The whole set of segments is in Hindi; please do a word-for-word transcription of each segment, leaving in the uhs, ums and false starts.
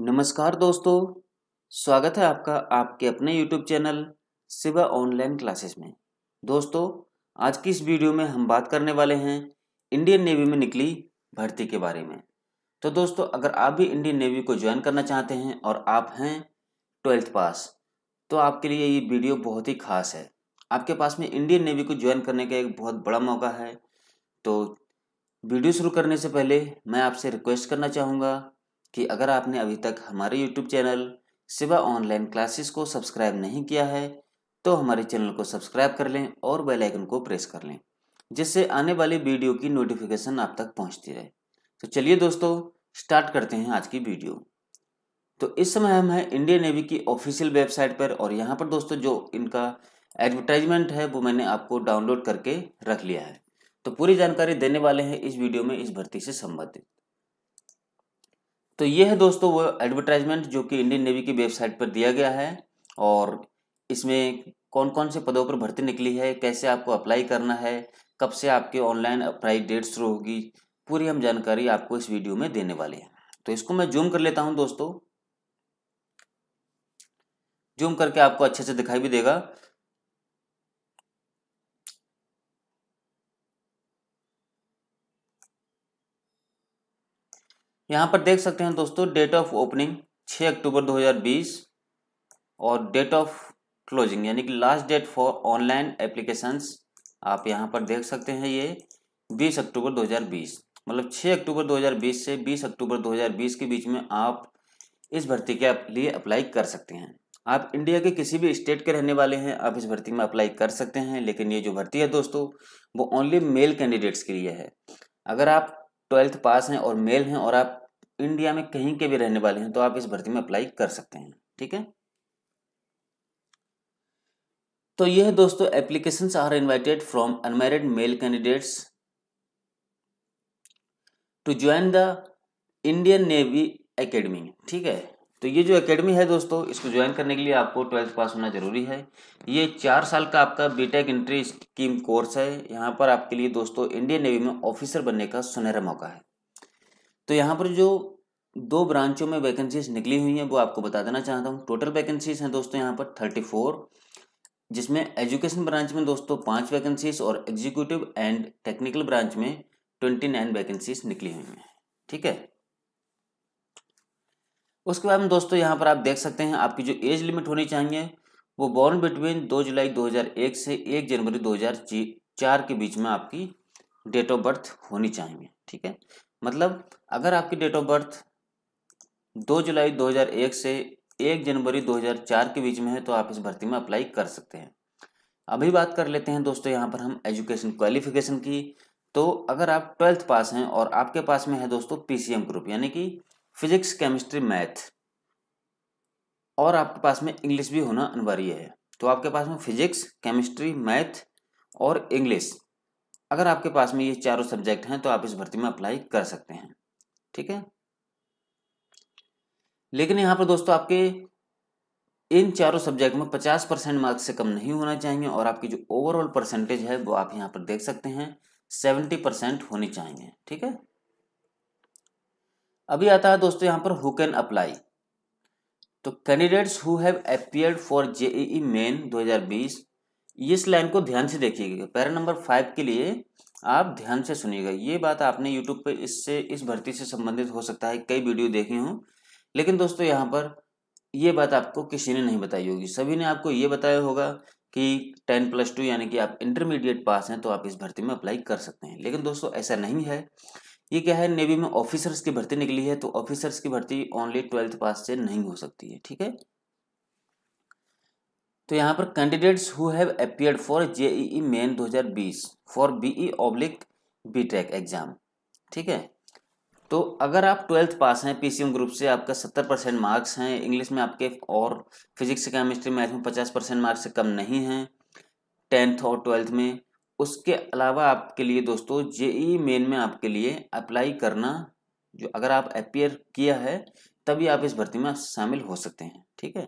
नमस्कार दोस्तों, स्वागत है आपका आपके अपने YouTube channel Shiva online classes में। दोस्तों, आज की इस वीडियो में हम बात करने वाले हैं इंडियन नेवी में निकली भर्ती के बारे में। तो दोस्तों, अगर आप भी इंडियन नेवी को ज्वाइन करना चाहते हैं और आप हैं ट्वेल्थ पास, तो आपके लिए ये वीडियो बहुत ही खास है। आपके पास में इंडियन नेवी को ज्वाइन करने का एक बहुत बड़ा मौका है। तो वीडियो शुरू करने से पहले मैं आपसे रिक्वेस्ट करना चाहूँगा कि अगर आपने अभी तक हमारे YouTube channel Shiva online classes को सब्सक्राइब नहीं किया है तो हमारे चैनल को सब्सक्राइब कर लें और बेल आइकन को प्रेस कर लें, जिससे आने वाली वीडियो की नोटिफिकेशन आप तक पहुंचती रहे। तो चलिए दोस्तों, स्टार्ट करते हैं आज की वीडियो। तो इस समय हम हैं इंडियन नेवी की ऑफिशियल वेबसाइट पर, और यहाँ पर दोस्तों जो इनका एडवर्टाइजमेंट है वो मैंने आपको डाउनलोड करके रख लिया है। तो पूरी जानकारी देने वाले हैं इस वीडियो में इस भर्ती से संबंधित। तो ये है दोस्तों वो एडवर्टाइजमेंट जो कि इंडियन नेवी की वेबसाइट पर दिया गया है, और इसमें कौन कौन से पदों पर भर्ती निकली है, कैसे आपको अप्लाई करना है, कब से आपके ऑनलाइन अप्लाई डेट शुरू होगी, पूरी हम जानकारी आपको इस वीडियो में देने वाले हैं। तो इसको मैं जूम कर लेता हूं दोस्तों, जूम करके आपको अच्छे से दिखाई भी देगा। यहाँ पर देख सकते हैं दोस्तों, डेट ऑफ ओपनिंग छह अक्टूबर दो हज़ार बीस और डेट ऑफ क्लोजिंग यानी कि last date for online applications आप यहाँ पर देख सकते हैं, ये बीस अक्टूबर दो हज़ार बीस, मतलब छह अक्टूबर दो हज़ार बीस से बीस अक्टूबर दो हज़ार बीस के बीच में आप इस भर्ती के लिए अप्लाई कर सकते हैं। आप इंडिया के किसी भी स्टेट के रहने वाले हैं, आप इस भर्ती में अप्लाई कर सकते हैं। लेकिन ये जो भर्ती है दोस्तों वो ओनली मेल कैंडिडेट्स के लिए है। अगर आप ट्वेल्थ पास हैं और मेल हैं और आप इंडिया में कहीं के भी रहने वाले हैं तो आप इस भर्ती में अप्लाई कर सकते हैं, ठीक है। तो यह दोस्तों, applications are invited from unmarried male candidates to join the Indian navy academy, ठीक है। तो ये जो एकेडमी है दोस्तों, इसको ज्वाइन करने के लिए आपको ट्वेल्थ पास होना जरूरी है। ये चार साल का आपका बीटेक एंट्री स्कीम कोर्स है। यहाँ पर आपके लिए दोस्तों इंडियन नेवी में ऑफिसर बनने का सुनहरा मौका है। तो यहाँ पर जो दो ब्रांचों में वैकेंसीज निकली हुई हैं वो आपको बता देना चाहता हूँ। टोटल वैकेंसीज हैं दोस्तों यहाँ पर थर्टी फोर, जिसमें एजुकेशन ब्रांच में दोस्तों पाँच वैकेंसीज और एग्जीक्यूटिव एंड टेक्निकल ब्रांच में ट्वेंटी नाइन वैकेंसीज निकली हुई हैं, ठीक है। उसके बाद में दोस्तों यहाँ पर आप देख सकते हैं आपकी जो एज लिमिट होनी चाहिए वो बॉर्न बिटवीन दो जुलाई दो हज़ार एक से एक जनवरी दो हज़ार चार के बीच में आपकी डेट ऑफ बर्थ होनी चाहिए, ठीक है। मतलब अगर आपकी डेट ऑफ बर्थ दो जुलाई दो हज़ार एक से एक जनवरी दो हज़ार चार के बीच में है तो आप इस भर्ती में अप्लाई कर सकते हैं। अभी बात कर लेते हैं दोस्तों यहाँ पर हम एजुकेशन क्वालिफिकेशन की। तो अगर आप ट्वेल्थ पास हैं और आपके पास में है दोस्तों पी सी एम ग्रुप यानी कि फिजिक्स, केमिस्ट्री, मैथ, और आपके पास में इंग्लिश भी होना अनिवार्य है। तो आपके पास में फिजिक्स, केमिस्ट्री, मैथ और इंग्लिश, अगर आपके पास में ये चारों सब्जेक्ट हैं तो आप इस भर्ती में अप्लाई कर सकते हैं, ठीक है। लेकिन यहाँ पर दोस्तों आपके इन चारों सब्जेक्ट में पचास परसेंट मार्क्स से कम नहीं होना चाहिए, और आपकी जो ओवरऑल परसेंटेज है वो आप यहाँ पर देख सकते हैं सत्तर परसेंट होनी चाहिए, ठीक है। अभी आता है दोस्तों यहाँ पर हु कैन अप्लाई। तो candidates who have appeared for JEE main दो हज़ार बीस, इस लाइन को ध्यान से देखिएगा। पैरा नंबर फाइव के लिए आप ध्यान से सुनिएगा। ये बात आपने यूट्यूब पे इससे इस भर्ती से संबंधित हो सकता है कई वीडियो देखे हों, लेकिन दोस्तों यहाँ पर ये बात आपको किसी ने नहीं बताई होगी। सभी ने आपको ये बताया होगा कि टेन प्लस टू यानी कि आप इंटरमीडिएट पास हैं तो आप इस भर्ती में अप्लाई कर सकते हैं। लेकिन दोस्तों ऐसा नहीं है। ये क्या है, नेवी में ऑफिसर्स की भर्ती निकली है तो ऑफिसर्स की भर्ती ओनली ट्वेल्थ पास से नहीं हो सकती है, ठीक है। तो यहाँ पर candidates who have appeared for JEE main दो हज़ार बीस for BE oblique BTech exam, ठीक है। तो अगर आप ट्वेल्थ पास हैं, पीसीएम ग्रुप से आपका सत्तर परसेंट मार्क्स हैं, इंग्लिश में आपके और फिजिक्स, केमिस्ट्री, मैथ में पचास परसेंट मार्क्स से कम नहीं हैं टेंथ और ट्वेल्थ में, उसके अलावा आपके लिए दोस्तों जेईई मेन में आपके लिए अप्लाई करना, जो अगर आप अपीयर किया है तभी आप इस भर्ती में शामिल हो सकते हैं, ठीक है।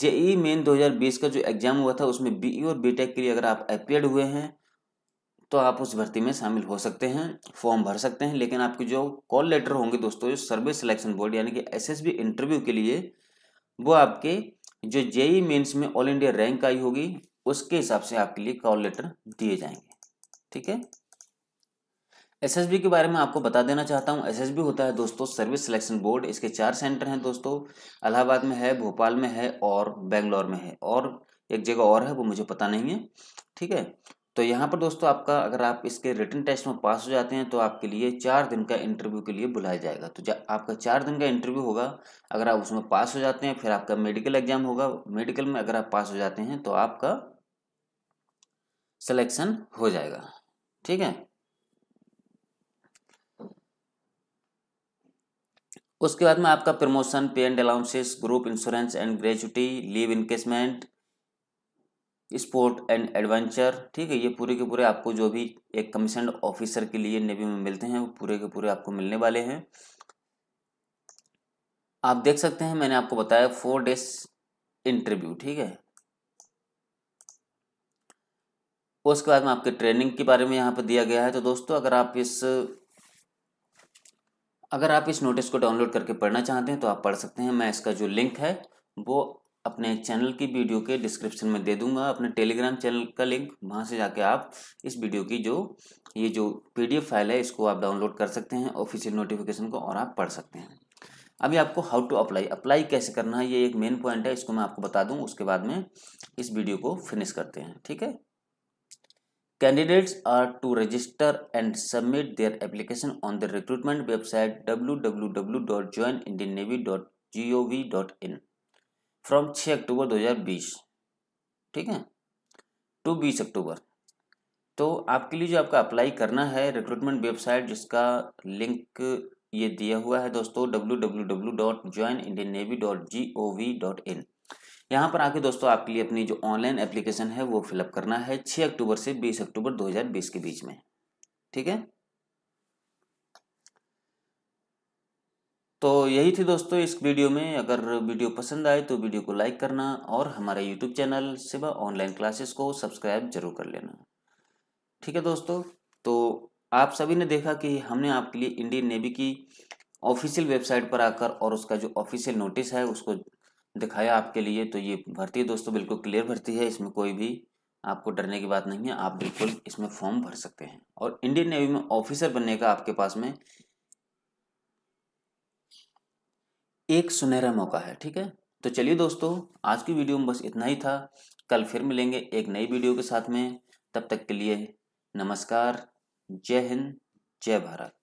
जेईई मेन दो हज़ार बीस का जो एग्ज़ाम हुआ था उसमें बीई और बीटेक के लिए अगर आप अपीयर हुए हैं तो आप उस भर्ती में शामिल हो सकते हैं, फॉर्म भर सकते हैं। लेकिन आपके जो कॉल लेटर होंगे दोस्तों, जो सर्विस सिलेक्शन बोर्ड यानी कि एसएसबी इंटरव्यू के लिए, वो आपके जो जेई मेंस में ऑल इंडिया रैंक आई होगी उसके हिसाब से आपके लिए कॉल लेटर दिए जाएंगे। ठीक है, एसएसबी के बारे में आपको बता देना चाहता हूँ। एसएसबी होता है दोस्तों सर्विस सिलेक्शन बोर्ड। इसके चार सेंटर हैं दोस्तों, इलाहाबाद में है, भोपाल में है और बेंगलोर में है, और एक जगह और है वो मुझे पता नहीं है। ठीक है, तो यहाँ पर दोस्तों आपका, अगर आप इसके रिटन टेस्ट में पास हो जाते हैं तो आपके लिए चार दिन का इंटरव्यू के लिए बुलाया जाएगा। तो जा, आपका चार दिन का इंटरव्यू होगा। अगर आप उसमें पास हो जाते हैं फिर आपका मेडिकल एग्जाम होगा। मेडिकल में अगर आप पास हो जाते हैं तो आपका सिलेक्शन हो जाएगा। ठीक है, उसके बाद में आपका promotion, pay and allowances, group insurance and gratuity, leave encashment, sport and adventure, ठीक है, ये पूरे के पूरे आपको जो भी एक कमीशन ऑफिसर के लिए नेवी में मिलते हैं वो पूरे के पूरे आपको मिलने वाले हैं। आप देख सकते हैं, मैंने आपको बताया फोर डेज इंटरव्यू। ठीक है, उसके बाद में आपके ट्रेनिंग के बारे में यहाँ पर दिया गया है। तो दोस्तों अगर आप इस अगर आप इस नोटिस को डाउनलोड करके पढ़ना चाहते हैं तो आप पढ़ सकते हैं। मैं इसका जो लिंक है वो अपने चैनल की वीडियो के डिस्क्रिप्शन में दे दूंगा, अपने टेलीग्राम चैनल का लिंक, वहां से जाके आप इस वीडियो की जो ये जो पीडीएफ फाइल है इसको आप डाउनलोड कर सकते हैं ऑफिशियल नोटिफिकेशन को, और आप पढ़ सकते हैं। अभी आपको हाउ टू अप्लाई अप्लाई कैसे करना है, ये एक मेन पॉइंट है, इसको मैं आपको बता दूं, उसके बाद में इस वीडियो को फिनिश करते हैं। ठीक है, candidates are to register and submit their application on the recruitment website W W W dot join Indian navy dot G O V dot in from छह अक्टूबर दो हज़ार बीस, ठीक है, टू बीस अक्टूबर। तो आपके लिए जो आपका अप्लाई करना है रिक्रूटमेंट वेबसाइट, जिसका लिंक ये दिया हुआ है दोस्तों W W W dot join Indian navy dot G O V dot in, यहाँ पर आके दोस्तों आपके लिए अपनी जो ऑनलाइन एप्लीकेशन है वो फिलअप करना है छह अक्टूबर से बीस अक्टूबर दो हज़ार बीस के बीच में। ठीक है, तो यही थी दोस्तों इस वीडियो में। अगर वीडियो पसंद आए तो वीडियो को लाइक करना और हमारे YouTube channel Shiva online classes को सब्सक्राइब जरूर कर लेना। ठीक है दोस्तों, तो आप सभी ने देखा कि हमने आपके लिए इंडियन नेवी की ऑफिशियल वेबसाइट पर आकर और उसका जो ऑफिशियल नोटिस है उसको दिखाया आपके लिए। तो ये भर्ती दोस्तों बिल्कुल क्लियर भर्ती है, इसमें कोई भी आपको डरने की बात नहीं है, आप बिल्कुल इसमें फॉर्म भर सकते हैं। और इंडियन नेवी में ऑफिसर बनने का आपके पास में एक सुनहरा मौका है। ठीक है, तो चलिए दोस्तों आज की वीडियो में बस इतना ही था। कल फिर मिलेंगे एक नई वीडियो के साथ में, तब तक के लिए नमस्कार, जय हिंद, जय भारत।